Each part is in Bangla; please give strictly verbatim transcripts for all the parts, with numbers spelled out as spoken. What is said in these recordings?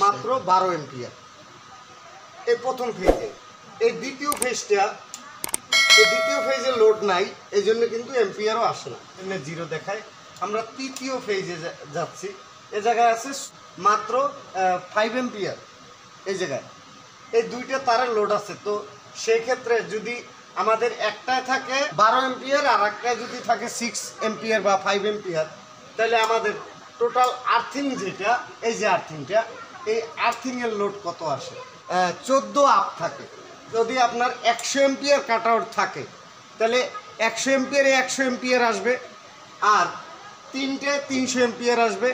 मात्र बारो एम्पियर प्रथम फेजे द्वितीय फेजटा द्वितीय फेजे लोड नाई एजोन्नो किन्तु एम्पियारो आसे ना जिरो देखाय आमरा तृतीय फेजे जाच्छी ए जायगाय आछे मात्र फाइव एम्पियर ए जायगाय ए दुइटा तारेर लोड आछे तो सेई क्षेत्रे यदि आमादेर एकटाय थाके बारो एम्पियर आर एकटा यदि थाके सिक्स एम्पियर बा फाइव एम्पियर ताहले आमादेर टोटाल आर्थिंग जेटा ए जे आर्थिंगटा ए आर्थिंगेर लोड कत आसे चौदह आप थाके यदि आपनार एकशो एम्पियर काटआउट थाके ताहले एकशो एम्पियारे एकशो एम्पियर आसबे आर तीनटे तीनशो एम्पियर आसबे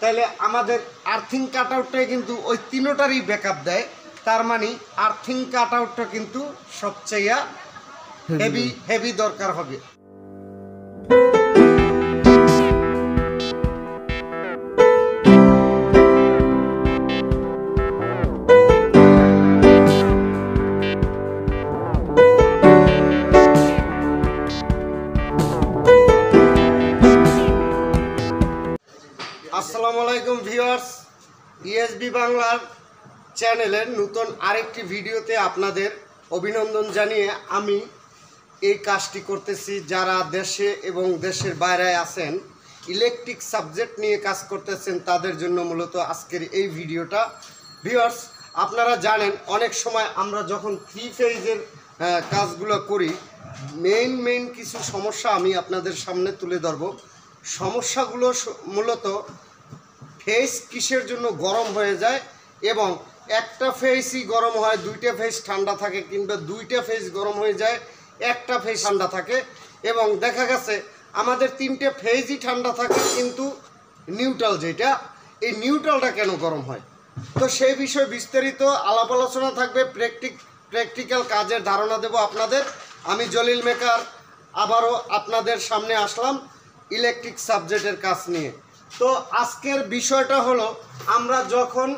ताहले आमादेर आर्थिंग काटआउटटाई किन्तु ओई तीनोटारই बैकअप देয় तार माने आर्थिंग काटआउटটা किन्तु सबचेয়ে हेवी हेवी दरकार होबे। আসসালামু আলাইকুম ভিউয়ার্স, ইএসবি বাংলার চ্যানেলের নতুন আরেকটি ভিডিওতে আপনাদের অভিনন্দন জানিয়ে আমি এই কাজটি করতেছি। যারা দেশে এবং দেশের বাইরে আছেন ইলেকট্রিক সাবজেক্ট নিয়ে কাজ করতেছেন তাদের জন্য মূলত আজকের এই ভিডিওটা। ভিউয়ার্স, আপনারা জানেন অনেক সময় আমরা যখন থ্রি ফেজের কাজগুলো করি মেইন মেইন কিছু সমস্যা আমি আপনাদের সামনে তুলে ধরব। সমস্যাগুলো মূলত ফেজ কিসের জন্য গরম হয়ে যায় এবং একটা ফেজই গরম হয় দুইটা ফেজ ঠান্ডা থাকে কিংবা দুইটা ফেজ গরম হয়ে যায় একটা ফেজ ঠান্ডা থাকে, এবং দেখা গেছে আমাদের তিনটে ফেজই ঠান্ডা থাকে কিন্তু নিউট্রাল যেটা এই নিউট্রালটা কেন গরম হয় তো সেই বিষয়ে বিস্তারিত আলাপ আলোচনা থাকবে। প্র্যাকটিক প্র্যাকটিক্যাল কাজের ধারণা দেব আপনাদের। আমি জলিল মেকার আবারও আপনাদের সামনে আসলাম ইলেকট্রিক সাবজেক্টের কাজ নিয়ে। তো আজকের বিষয়টা হলো আমরা যখন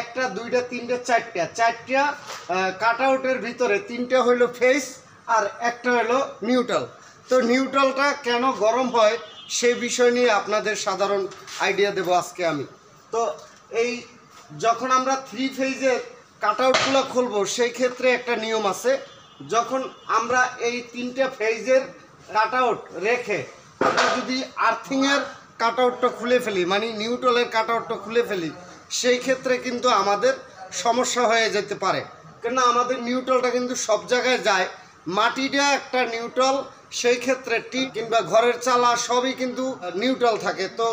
একটা দুইটা তিনটা চারটা চারটা কাটআউটের ভিতরে তিনটা হলো ফেজ আর একটা হলো নিউট্রাল, তো নিউট্রালটা কেন গরম হয় সেই বিষয় নিয়ে আপনাদের সাধারণ আইডিয়া দেব আজকে আমি। তো এই যখন আমরা থ্রি ফেজের কাটআউটগুলো খুলবো সেই ক্ষেত্রে একটা নিয়ম আছে, যখন আমরা এই তিনটা ফেজের কাটআউট রেখে আমরা যদি আর্থিংয়ের কাটআউটটা খুলে ফেলি মানে নিউট্রালের কাটআউটটা খুলে ফেলি সেই ক্ষেত্রে কিন্তু আমাদের সমস্যা হয়ে যেতে পারে, কেননা আমাদের নিউট্রালটা কিন্তু সব জায়গায় যায়। মাটিটা একটা নিউট্রাল, সেই ক্ষেত্রে টি কিংবা ঘরের চালা সবই কিন্তু নিউট্রাল থাকে। তো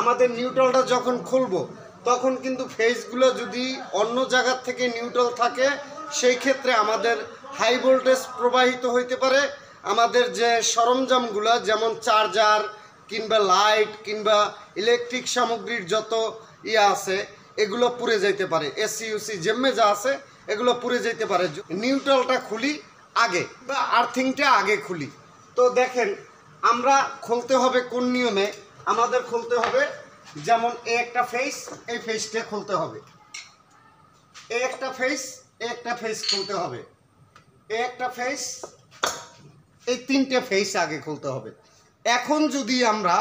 আমাদের নিউট্রালটা যখন খুলবো তখন কিন্তু ফেজগুলো যদি অন্য জায়গার থেকে নিউট্রাল থাকে সেই ক্ষেত্রে আমাদের হাই ভোল্টেজ প্রবাহিত হইতে পারে। আমাদের যে সরঞ্জামগুলো যেমন চার্জার কিংবা লাইট কিংবা ইলেকট্রিক সামগ্রীর যত ইয়ে আছে এগুলো পুড়ে যেতে পারে, এসইউসি জেমে যা আছে এগুলো পুড়ে যেতে পারে। নিউট্রালটা খুলি আগে বা আর্থিংটা আগে খুলি। তো দেখেন আমরা খুলতে হবে কোন নিয়মে, আমাদের খুলতে হবে যেমন এ একটা ফেস এই ফেসটা খুলতে হবে, এ একটা ফেস এ একটা ফেস খুলতে হবে, এ একটা ফেস এই তিনটে ফেজ আগে খুলতে হবে। এখন যদি আমরা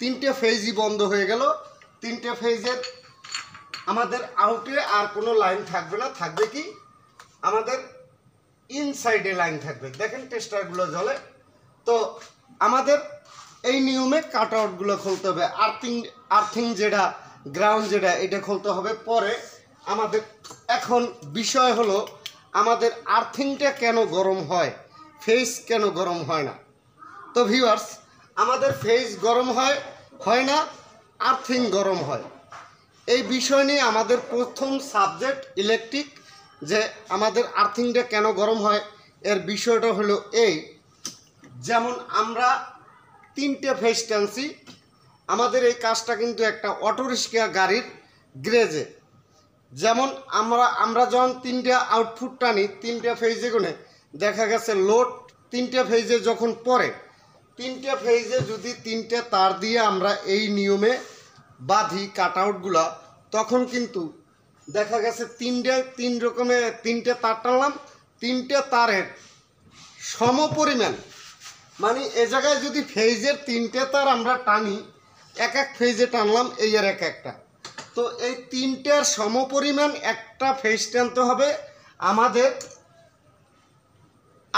তিনটে ফেজই বন্ধ হয়ে গেল তিনটে ফেজের আমাদের আউটে আর কোনো লাইন থাকবে না, থাকবে কি আমাদের ইনসাইডে লাইন থাকবে। দেখেন টেস্টারগুলো জ্বলে। তো আমাদের এই নিয়মে কাটআউটগুলো খুলতে হবে। আর্থিং আর্থিং যেটা গ্রাউন্ড যেটা এটা খুলতে হবে পরে। আমাদের এখন বিষয় হলো আমাদের আর্থিংটা কেন গরম হয়, ফেজ কেন গরম হয় না। তো ভিউয়ার্স, আমাদের ফেজ গরম হয় হয় না আর্থিং গরম হয়। এই বিষয় নিয়ে আমাদের প্রথম সাবজেক্ট ইলেকট্রিক, যে আমাদের আর্থিংটা কেন গরম হয় এর বিষয়টা হলো এই, যেমন আমরা তিনটে ফেজ টানছি। আমাদের এই কাজটা কিন্তু একটা অটোরিক্সা গাড়ির গ্রেজে, যেমন আমরা আমরা যখন তিনটা আউটপুট টানি তিনটা ফেজ এগুনে দেখা গেছে লোড তিনটে ফেজে যখন পড়ে তিনটে ফেজে যদি তিনটে তার দিয়ে আমরা এই নিয়মে বাঁধি কাটআউটগুলো তখন কিন্তু দেখা গেছে তিনটে তিন রকমের তিনটে তার টানলাম, তিনটে তারের সমপরিমাণ মানে এ জায়গায় যদি ফেজের তিনটে তার আমরা টানি এক এক ফেজে টানলাম এই আর এক একটা, तो ये तीनटार समपरिमाण एक फेस टानते होबे आमादेर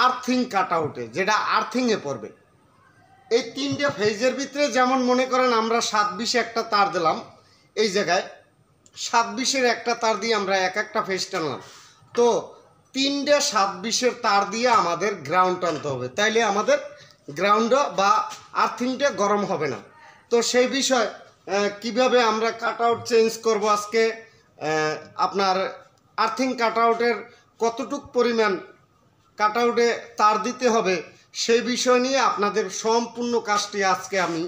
आर्थिंग काटआउटे जेटा आर्थिंगे पड़बे। এই তিনটা ফেজের ভিতরে যেমন মনে করেন আমরা সাত বিশে একটা তার দিলাম, এই জায়গায় সাত বিশের একটা তার দিয়ে আমরা এক একটা ফেজ টানলাম, তো তিনটা সাত বিশের তার দিয়ে আমাদের গ্রাউন্ড টানতে হবে, তাইলে আমাদের গ্রাউন্ড বা আর্থিংটা গরম হবে না। তো সেই বিষয় কিভাবে আমরা কাট আউট চেঞ্জ করব, আজকে আপনার আর্থিং কাট আউটের কতটুক পরিমাণ কাট আউটে তার দিতে হবে সেই বিষয় নিয়ে আপনাদের সম্পূর্ণ কাজটি আজকে আমি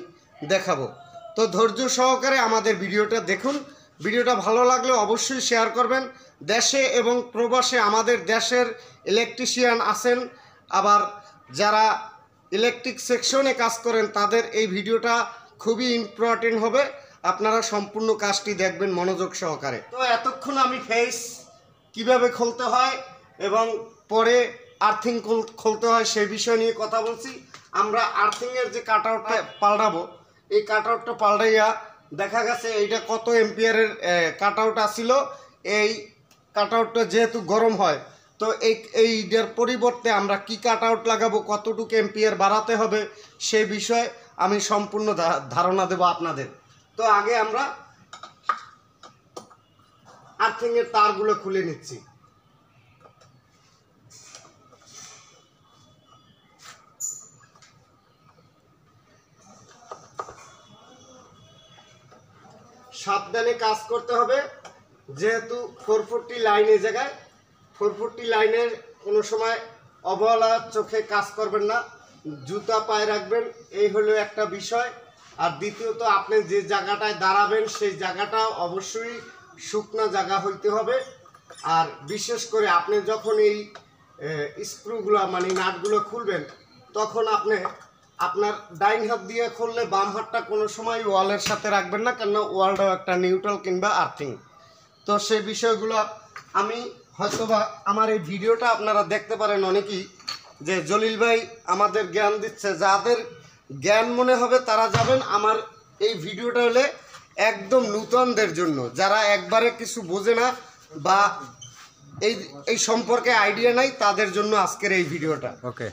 দেখাবো। তো ধৈর্য সহকারে আমাদের ভিডিওটা দেখুন, ভিডিওটা ভালো লাগলে অবশ্যই শেয়ার করবেন। দেশে এবং প্রবাসে আমাদের দেশের ইলেকট্রিশিয়ান আছেন, আবার যারা ইলেকট্রিক সেকশনে কাজ করেন তাদের এই ভিডিওটা খুবই ইম্পর্টেন্ট হবে, আপনারা সম্পূর্ণ কাজটি দেখবেন মনোযোগ সহকারে। তো এতক্ষণ আমি ফেস কিভাবে খুলতে হয় এবং পরে আর্থিং খুলতে হয় সেই বিষয় নিয়ে কথা বলছি। আমরা আর্থিংয়ের যে কাট আউটটা পাল্টাবো, এই কাট আউটটা পাল্টাইয়া দেখা গেছে এইটা কত এম্পিয়ারের কাট আউট আসিল, এই কাট আউটটা যেহেতু গরম হয় তো এই এইটার পরিবর্তে আমরা কি কাট আউট লাগাবো, কতটুকু এম্পিয়ার বাড়াতে হবে সেই বিষয়ে আমি সম্পূর্ণ ধারণা দেব আপনাদের। তো আগে আমরা আর্থিংয়ের তারগুলো খুলে নিচ্ছি। সাবধানে কাজ করতে হবে, যেহেতু ফোর ফোরটি লাইনের জায়গায় ফোর ফোরটি লাইনের কোনো সময় অবহেলা চোখে কাজ করবেন না, জুতা পায়ে রাখবেন, এই হলো একটা বিষয়। আর দ্বিতীয়ত আপনি যে জায়গাটায় দাঁড়াবেন সেই জায়গাটা অবশ্যই শুকনো জায়গা হইতে হবে। আর বিশেষ করে আপনি যখন এই স্ক্রুগুলো মানে নাটগুলো খুলবেন তখন আপনি আপনার ডাইন হাত দিয়ে খুললে বাম হাতটা কোনো সময় ওয়ালের সাথে রাখবেন না, কেননা ওয়ালটাও একটা নিউট্রাল কিংবা আর্থিং। তো সেই বিষয়গুলো আমি হয়তোবা আমার এই ভিডিওটা আপনারা দেখতে পারেন অনেকেই, যে জলিল ভাই আমাদের জ্ঞান দিচ্ছে, যাদের জ্ঞান মনে হবে তারা যাবেন। আমার এই ভিডিওটা হলে একদম নূতনদের জন্য, যারা একবারে কিছু বোঝে না বা এই এই সম্পর্কে আইডিয়া নাই তাদের জন্য আজকের এই ভিডিওটা। ওকে,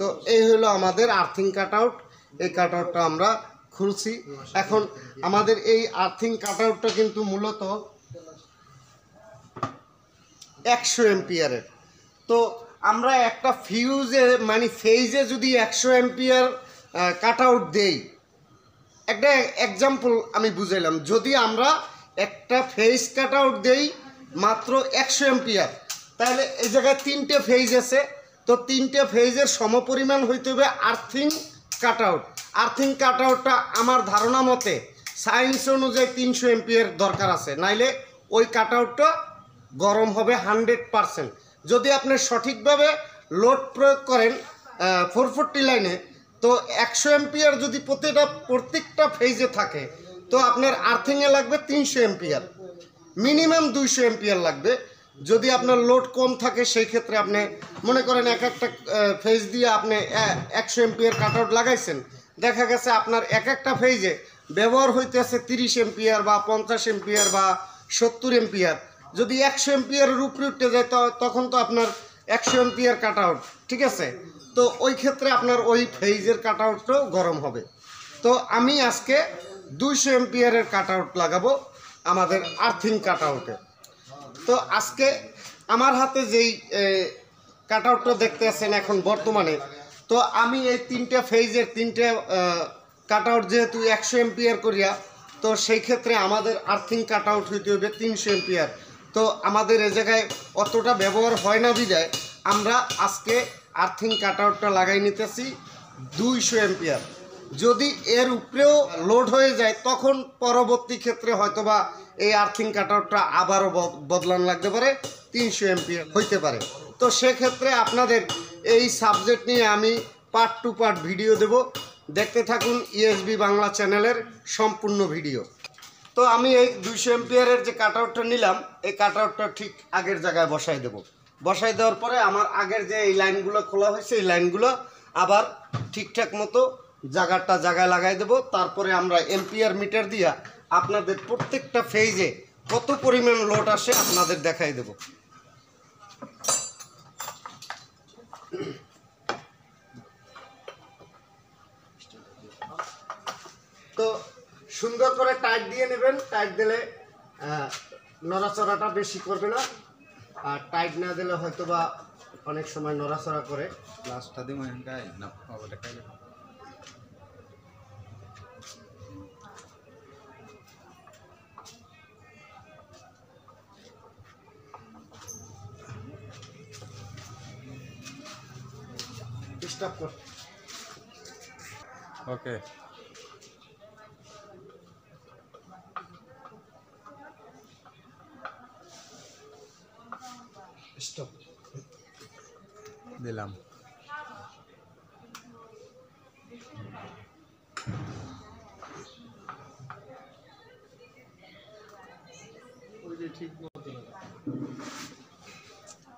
তো এই হলো আমাদের আর্থিং কাট আউট। এই কাট আউটটা আমরা খুলছি। এখন আমাদের এই আর্থিং কাট আউটটা কিন্তু মূলত একশো এম্পিয়ারের। তো আমরা একটা ফিউজে মানে ফেইজে যদি একশো এম্পিয়ার কাট আউট দেই, একটা এক্সাম্পল আমি বুঝাইলাম, যদি আমরা একটা ফেইজ কাট আউট দেই মাত্র একশো এম্পিয়ার, তাহলে এই জায়গায় তিনটে ফেজ আছে, তো তিনটে ফেজের সমপরিমাণ হইতে হবে earthing cut out. Earthing cut আউটটা আমার ধারণা মতে সায়েন্স অনুযায়ী তিনশো এম্পিয়ার দরকার আছে, নাইলে ওই কাট আউটটা গরম হবে হান্ড্রেড পারসেন্ট। যদি আপনি সঠিকভাবে লোড প্রয়োগ করেন ফোর ফোরটি লাইনে, তো একশো এম্পিয়ার যদি প্রতিটা প্রত্যেকটা ফেজে থাকে তো আপনার আর্থিংয়ে লাগবে তিনশো এম্পিয়ার, মিনিমাম দুইশো এম্পিয়ার লাগবে। যদি আপনার লোড কম থাকে সেই ক্ষেত্রে আপনি মনে করেন এক একটা ফেজ দিয়ে আপনি একশো এম্পিয়ার কাট আউট লাগাইছেন, দেখা গেছে আপনার এক একটা ফেজে ব্যবহার হইতেছে তিরিশ এম্পিয়ার বা পঞ্চাশ এম্পিয়ার বা সত্তর এম্পিয়ার, যদি একশো এম্পিয়ারের উপরে উঠতে যায় তখন তো আপনার একশো এম্পিয়ার কাট আউট, ঠিক আছে? তো ওই ক্ষেত্রে আপনার ওই ফেজের কাট আউটটাও গরম হবে। তো আমি আজকে দুইশো এম্পিয়ারের কাট আউট লাগাবো আমাদের আর্থিং কাট আউটে। তো আজকে আমার হাতে যেই কাট আউটটা দেখতে আছেন এখন বর্তমানে, তো আমি এই তিনটে ফেজের তিনটে কাট আউট যেহেতু একশো এম্পিয়ার করিয়া, তো সেই ক্ষেত্রে আমাদের আর্থিং কাট আউট হইতে হবে তিনশো এম্পিয়ার। তো আমাদের এ জায়গায় অতটা ব্যবহার হয় না বিধায় আমরা আজকে আর্থিং কাট আউটটা লাগাই নিতেছি দুইশো এম্পিয়ার। যদি এর উপরেও লোড হয়ে যায় তখন পরবর্তী ক্ষেত্রে হয়তোবা এই আর্থিং কাট আউটটা আবারও বদলান লাগতে পারে, তিনশো এম্পিয়ার হইতে পারে। তো সেক্ষেত্রে আপনাদের এই সাবজেক্ট নিয়ে আমি পার্ট টু পার্ট ভিডিও দেব, দেখতে থাকুন ইএসবি বাংলা চ্যানেলের সম্পূর্ণ ভিডিও। तो आमी एक दुशो एम्पियारेर जे काट आउटटा निलाम ए काट आउटटा ठीक आगेर जायगाय बसाय देब। बसाय देওয়ার পরে আমার আগের যে এই লাইনগুলো খোলা হয়েছে এই লাইনগুলো আবার ঠিকঠাক মতো জায়গাটা জায়গায় লাগাই দেব। তারপরে আমরা এম্পিয়ার মিটার দিয়া আপনাদের প্রত্যেকটা ফেজে কত পরিমাণ লোড আসে আপনাদের দেখাই দেব। তো সুন্দর করে টাইট দিয়ে নেবেন, টাইট দিলে নড়াচড়াটা বেশি করবে না, আর টাইট না দিলে হয়তোবা অনেক সময় নড়াচড়া করে। লাস্টটা দিই মাইনকাই না ওটা কাই না। স্টপ কর। ওকে স্টপ দিলাম।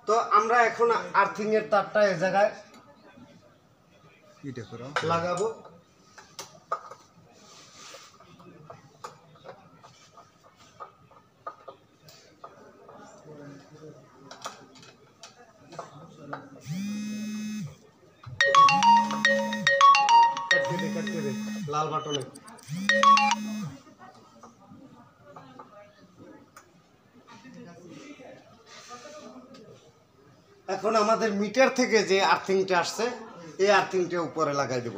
তো আমরা এখন আর্থিং এর তারটা এই জায়গায় এটা করো লাগাবো। लाल बाटन এখন আমাদের মিটার থেকে যে আর্থিংটা আসছে এই আর্থিংটা উপরে লাগাই দেব।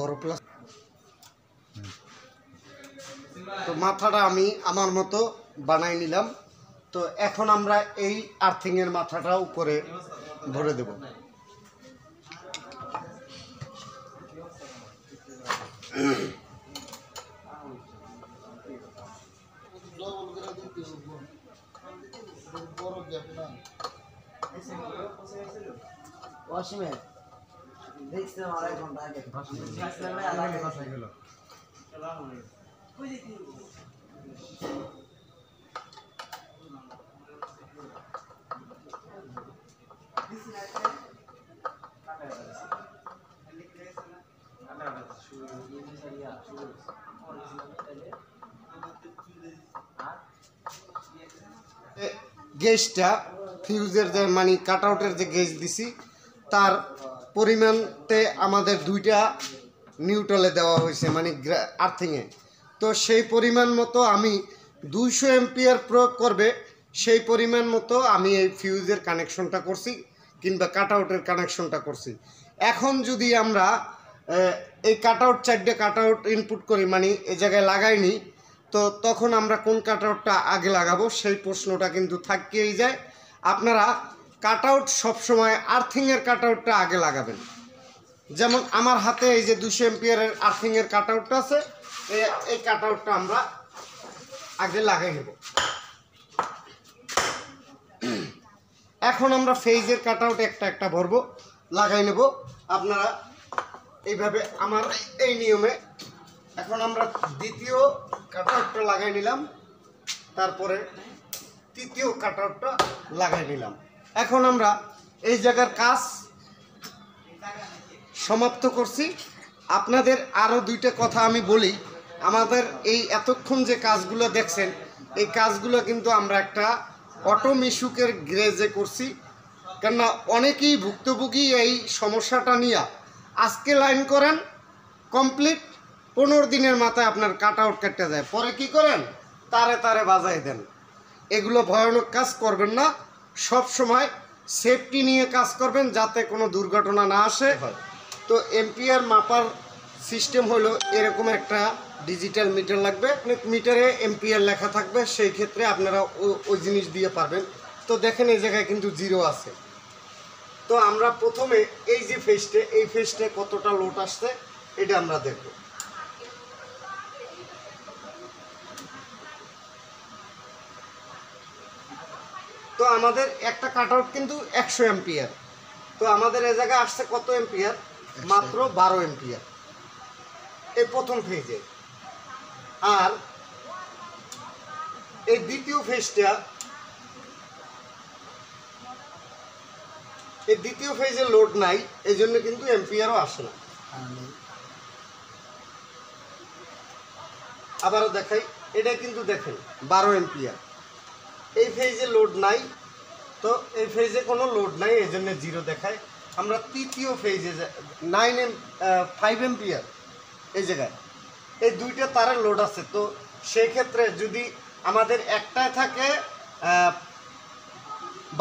বড় প্লাস তো মাথাটা আমি আমার মতো বানাই নিলাম। তো এখন আমরা এই আর্থিং এর মাথাটা উপরে ভরে দেব। দেখতে আড়াই ঘন্টা আগে ভাষা গেল কই দেখি। গ্যাসটা ফিউজের যে মানে কাট আউটের যে গ্যাস দিছি তার পরিমাণতে আমাদের দুইটা নিউট্রালে দেওয়া হয়েছে মানে আর্থিংয়ে। তো সেই পরিমাণ মতো আমি দুইশো এম্পিয়ার প্রয়োগ করবে সেই পরিমাণ মতো আমি এই ফিউজের কানেকশনটা করছি কিংবা কাট আউটের কানেকশনটা করছি। এখন যদি আমরা এই কাট আউট চারটে কাট আউট ইনপুট করি মানে এই জায়গায় লাগাইনি, তো তখন আমরা কোন কাট আউটটা আগে লাগাবো সেই প্রশ্নটা কিন্তু থাকিয়েই যায়। আপনারা কাট আউট সবসময় আর্থিংয়ের কাট আউটটা আগে লাগাবেন। যেমন আমার হাতে এই যে দুশো এম্পিয়ারের আর্থিংয়ের কাট আউটটা আছে, এই কাট আউটটা আমরা আগে লাগাই নেব। এখন আমরা ফেজের কাট আউট একটা একটা ভরব লাগাই নেব। আপনারা এইভাবে আমার এই নিয়মে। এখন আমরা দ্বিতীয় কাট আউটটা লাগাই নিলাম, তারপরে তৃতীয় কাট আউটটা লাগাই নিলাম। এখন আমরা এই জায়গার কাজ সমাপ্ত করছি। আপনাদের আরও দুইটা কথা আমি বলি। আমাদের এই এতক্ষণ যে কাজগুলো দেখছেন এই কাজগুলো কিন্তু আমরা একটা অটো মিশুকের গ্যারেজে করছি, কেননা অনেকেই ভুক্তভোগী এই সমস্যাটা নিয়ে। আজকে লাইন করেন কমপ্লিট, পনেরো দিনের মাথায় আপনার কাট আউট কেটে যায়, পরে কি করেন তারে তারে বাজাই দেন। এগুলো ভয়ানক কাজ করবেন না, সব সময় সেফটি নিয়ে কাজ করবেন যাতে কোনো দুর্ঘটনা না আসে। তো এম্পিয়ার মাপার সিস্টেম হলো এরকম একটা डिजिटल मीटर लागबे अनेक मीटारे एम्पियर लेखा थाकबे सेई क्षेत्रे आपनारा ओई जिनिस दिये पारबेन। तो देखें एई जायगाय किन्तु जिरो आछे। तो आमरा प्रथमे एई जे फेजटे एई फेजटे कतटा लोड आसछे एटा आमरा देखब। तो आमादेर एकटा काटआउट किन्तु एकशो एम्पियर। तो आमादेर एई जायगाय आसछे कत एम्पियर? मात्र बारो एम्पियर ए प्रथम फेजे। और ए द्वितीय फेजटा ए द्वितीय फेजे लोड नाई एजन्य किन्तु एम्पियारो आसे ना। आबारो देखाई एटा किन्तु देखें बारो एम्पियार ए फेजे लोड नाई। तो ए फेजे कोनो लोड नाई एजन्य जिरो देखाय। आमरा तृतीय फेजे नाइन एम फाइव एम्पियार এই জায়গায় এই দুইটা তারের লোড আছে। তো সেই ক্ষেত্রে যদি আমাদের একটায় থাকে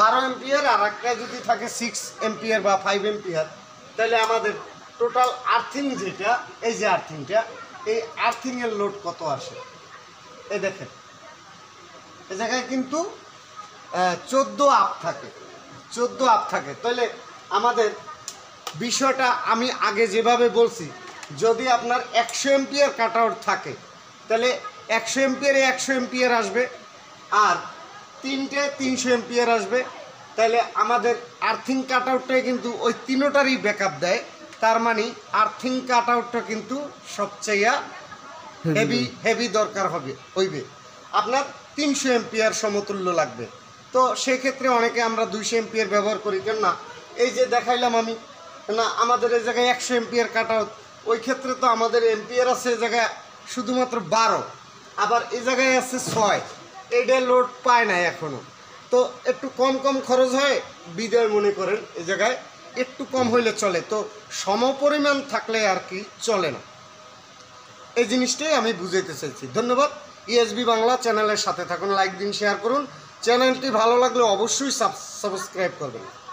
বারো এম্পিয়ার আর একটায় যদি থাকে সিক্স এম্পিয়ার বা ফাইভ এম্পিয়ার তাহলে আমাদের টোটাল আর্থিং যেটা এই যে আর্থিংটা এই আর্থিংয়ের লোড কত আসে এই দেখেন। এই জায়গায় কিন্তু চোদ্দো আপ থাকে চোদ্দো আপ থাকে। তাহলে আমাদের বিষয়টা আমি আগে যেভাবে বলছি যদি আপনার একশো এম্পিয়ার কাট আউট থাকে তাহলে একশো এম্পিয়ারে একশো এম্পিয়ার আসবে আর তিনটে তিনশো এম্পিয়ার আসবে। তাহলে আমাদের আর্থিং কাট আউটটাই কিন্তু ওই তিনোটারই ব্যাক আপ দেয়। তার মানে আর্থিং কাট আউটটা কিন্তু সবচেয়ে হেভি হেভি দরকার হবে হইবে আপনার তিনশো এম্পিয়ার সমতুল্য লাগবে। তো সেক্ষেত্রে অনেকে আমরা দুইশো এম্পিয়ার ব্যবহার করি কেন না এই যে দেখাইলাম আমি না আমাদের এই জায়গায় একশো এম্পিয়ার কাট আউট ওই ক্ষেত্রে তো আমাদের এম্পিয়ার আছে এই জায়গায় শুধুমাত্র বারো আবার এই জায়গায় আছে ছয় এটা লোড পায় না এখনও। তো একটু কম কম খরচ হয় বিদায় মনে করেন এই জায়গায় একটু কম হইলে চলে। তো সমপরিমাণ থাকলে আর কি চলে না। এই জিনিসটাই আমি বুঝাইতে চাইছি। ধন্যবাদ। ইএসবি বাংলা চ্যানেলের সাথে থাকুন, লাইক দিন, শেয়ার করুন। চ্যানেলটি ভালো লাগলে অবশ্যই সাবস্ক্রাইব করবেন।